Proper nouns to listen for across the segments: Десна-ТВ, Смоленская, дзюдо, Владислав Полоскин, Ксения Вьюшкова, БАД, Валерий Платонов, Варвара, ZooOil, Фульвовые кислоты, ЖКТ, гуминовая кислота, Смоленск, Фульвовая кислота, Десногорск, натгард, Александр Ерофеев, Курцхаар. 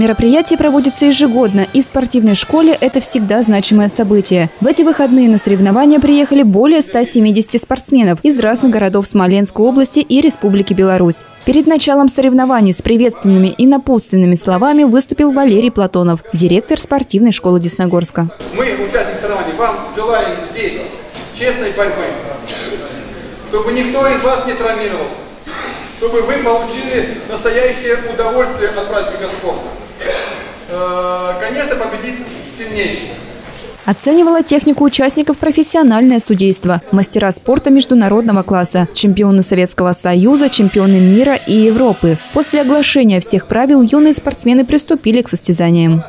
Мероприятие проводится ежегодно, и в спортивной школе это всегда значимое событие. В эти выходные на соревнования приехали более 170 спортсменов из разных городов Смоленской области и Республики Беларусь. Перед началом соревнований с приветственными и напутственными словами выступил Валерий Платонов, директор спортивной школы Десногорска. Мы, участники соревнований, вам желаем здесь честной борьбы, чтобы никто из вас не травмировался, чтобы вы получили настоящее удовольствие от праздника спорта. Конечно, победит сильнейший. Оценивала технику участников профессиональное судейство, мастера спорта международного класса, чемпионы Советского Союза, чемпионы мира и Европы. После оглашения всех правил юные спортсмены приступили к состязаниям.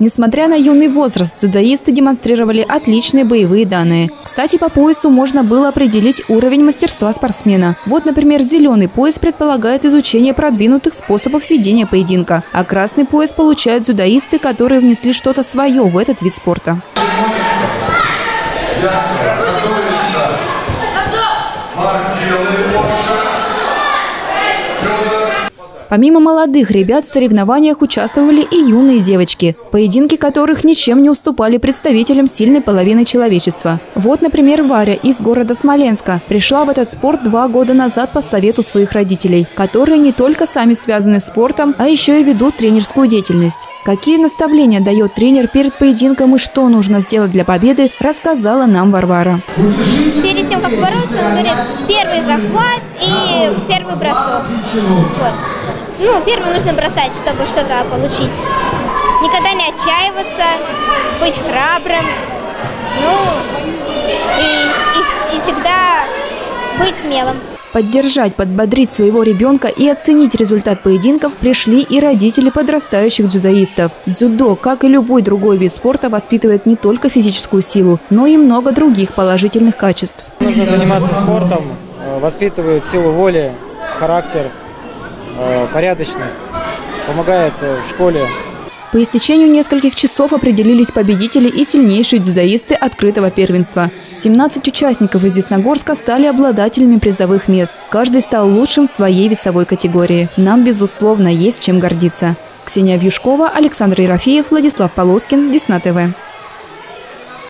Несмотря на юный возраст, дзюдоисты демонстрировали отличные боевые данные. Кстати, по поясу можно было определить уровень мастерства спортсмена. Вот, например, зеленый пояс предполагает изучение продвинутых способов ведения поединка, а красный пояс получают дзюдоисты, которые внесли что-то свое в этот вид спорта. Помимо молодых ребят, в соревнованиях участвовали и юные девочки, поединки которых ничем не уступали представителям сильной половины человечества. Вот, например, Варя из города Смоленска пришла в этот спорт 2 года назад по совету своих родителей, которые не только сами связаны с спортом, а еще и ведут тренерскую деятельность. Какие наставления дает тренер перед поединком и что нужно сделать для победы, рассказала нам Варвара. Перед тем, как бороться, он говорит: первый захват и первый бросок. Вот. Ну, первым нужно бросать, чтобы что-то получить. Никогда не отчаиваться, быть храбрым, и всегда быть смелым. Поддержать, подбодрить своего ребенка и оценить результат поединков пришли и родители подрастающих дзюдоистов. Дзюдо, как и любой другой вид спорта, воспитывает не только физическую силу, но и много других положительных качеств. Нужно заниматься спортом, воспитывают силу воли, характер, порядочность, помогает в школе. По истечению нескольких часов определились победители и сильнейшие дзюдоисты открытого первенства. 17 участников из Десногорска стали обладателями призовых мест. Каждый стал лучшим в своей весовой категории. Нам, безусловно, есть чем гордиться. Ксения Вьюшкова, Александр Ерофеев, Владислав Полоскин, Десна-ТВ.